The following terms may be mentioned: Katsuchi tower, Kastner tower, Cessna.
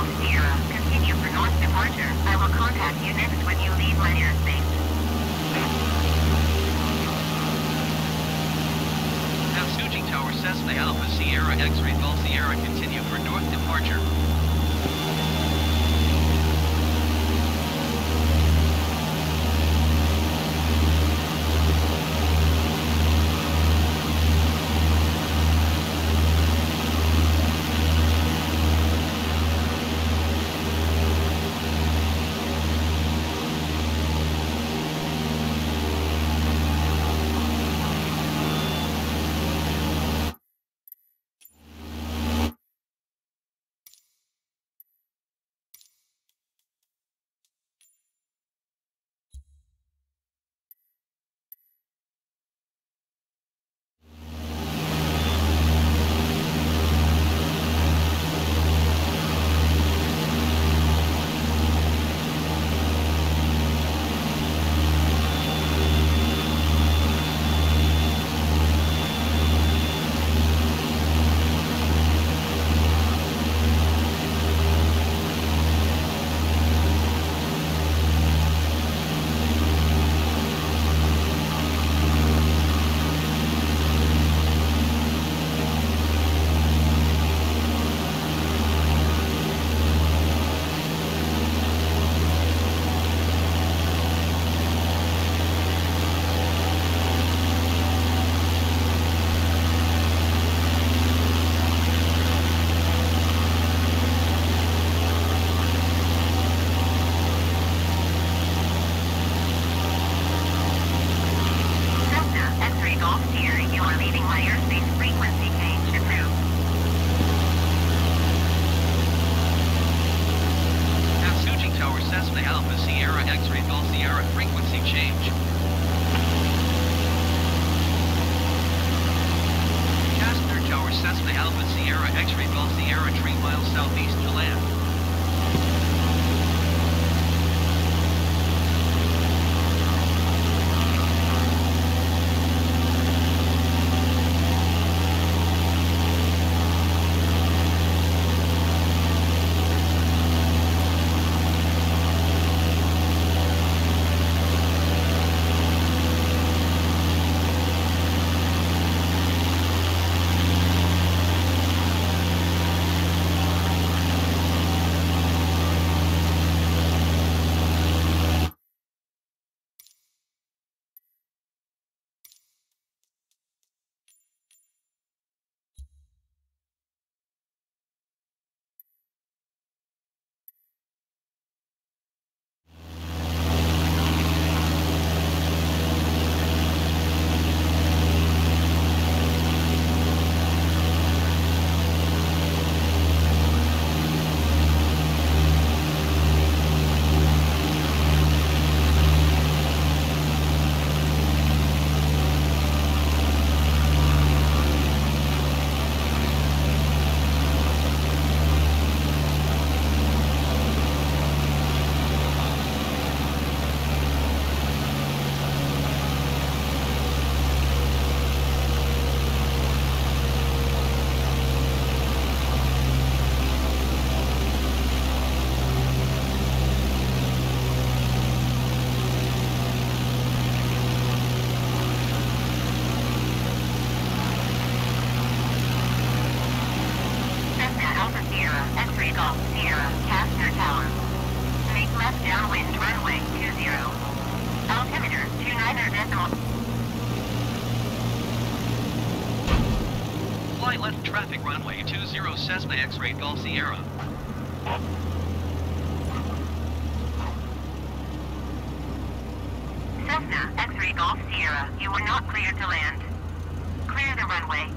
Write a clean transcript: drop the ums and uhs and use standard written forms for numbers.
Golf Sierra, continue for north departure. I will contact you next when you leave my airspace. Katsuchi Tower, Cessna Alpha Sierra X-ray Golf Sierra, continue for north departure. Kastner Tower. Make left downwind runway 20. Altimeter 29.0. Fly left traffic runway 20 Cessna X-ray Golf Sierra. Cessna X-ray Golf Sierra, you are not cleared to land. Clear the runway.